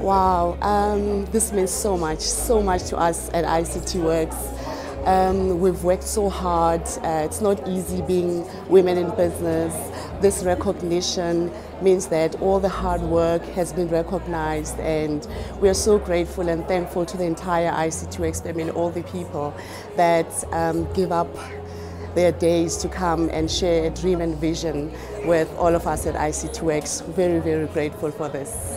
Wow, this means so much to us at ICT Works. We've worked so hard. It's not easy being women in business. This recognition means that all the hard work has been recognized, and we are so grateful and thankful to the entire ICT Works family, all the people that give up their days to come and share a dream and vision with all of us at ICT Works. Very, very grateful for this.